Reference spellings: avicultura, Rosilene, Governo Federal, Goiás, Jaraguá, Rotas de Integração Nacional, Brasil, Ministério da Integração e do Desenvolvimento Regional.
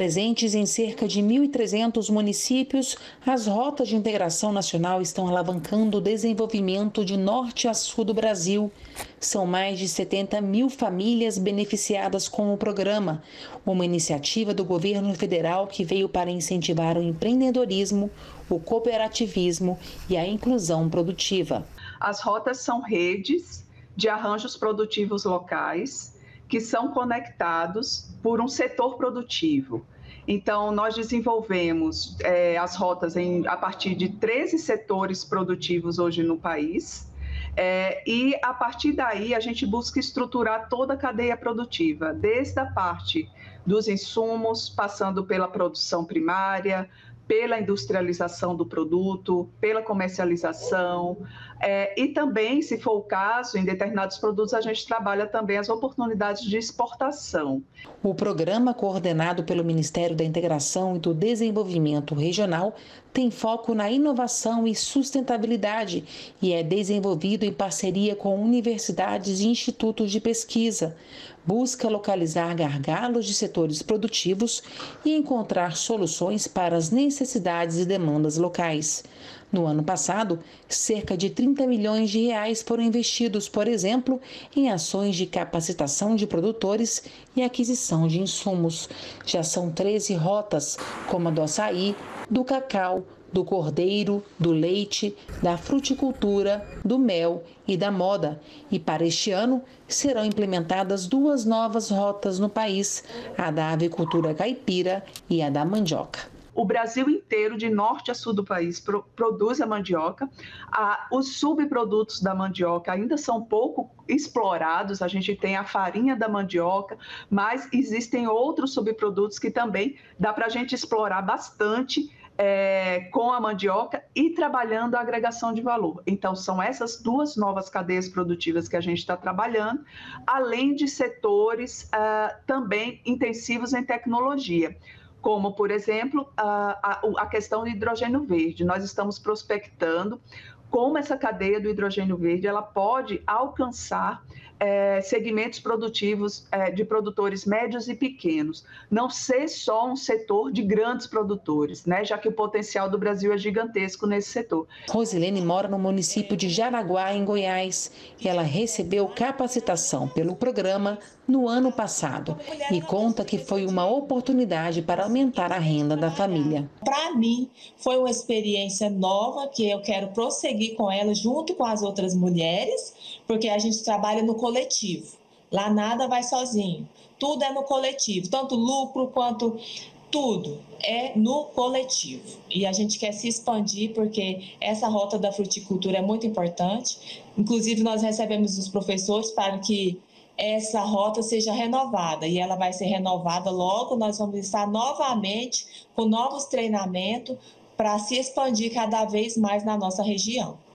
Presentes em cerca de 1.300 municípios, as Rotas de Integração Nacional estão alavancando o desenvolvimento de norte a sul do Brasil. São mais de 70 mil famílias beneficiadas com o programa, uma iniciativa do governo federal que veio para incentivar o empreendedorismo, o cooperativismo e a inclusão produtiva. As rotas são redes de arranjos produtivos locais que são conectados por um setor produtivo. Então, nós desenvolvemos as rotas a partir de 13 setores produtivos hoje no país. E a partir daí a gente busca estruturar toda a cadeia produtiva, desde a parte dos insumos, passando pela produção primária, pela industrialização do produto, pela comercialização e também, se for o caso, em determinados produtos a gente trabalha também as oportunidades de exportação. O programa, coordenado pelo Ministério da Integração e do Desenvolvimento Regional, tem foco na inovação e sustentabilidade e é desenvolvido em parceria com universidades e institutos de pesquisa. Busca localizar gargalos de setores produtivos e encontrar soluções para as necessidades e demandas locais. No ano passado, cerca de 30 milhões de reais foram investidos, por exemplo, em ações de capacitação de produtores e aquisição de insumos. Já são 13 rotas, como a do açaí, do cacau, do cordeiro, do leite, da fruticultura, do mel e da moda. E para este ano serão implementadas duas novas rotas no país, a da avicultura caipira e a da mandioca. O Brasil inteiro, de norte a sul do país, produz a mandioca. Os subprodutos da mandioca ainda são pouco explorados. A gente tem a farinha da mandioca, mas existem outros subprodutos que também dá para a gente explorar bastante com a mandioca e trabalhando a agregação de valor. Então, são essas duas novas cadeias produtivas que a gente está trabalhando, além de setores também intensivos em tecnologia, como, por exemplo, a questão do hidrogênio verde. Nós estamos prospectando como essa cadeia do hidrogênio verde ela pode alcançar segmentos produtivos de produtores médios e pequenos, não ser só um setor de grandes produtores, né? Já que o potencial do Brasil é gigantesco nesse setor. Rosilene mora no município de Jaraguá, em Goiás. Ela recebeu capacitação pelo programa no ano passado e conta que foi uma oportunidade para aumentar a renda da família. Para mim, foi uma experiência nova que eu quero prosseguir com ela junto com as outras mulheres, porque a gente trabalha no coletivo. Lá nada vai sozinho, tudo é no coletivo, tanto lucro quanto tudo é no coletivo. E a gente quer se expandir porque essa rota da fruticultura é muito importante. Inclusive, nós recebemos os professores para que essa rota seja renovada, e ela vai ser renovada logo. Nós vamos estar novamente com novos treinamentos para se expandir cada vez mais na nossa região.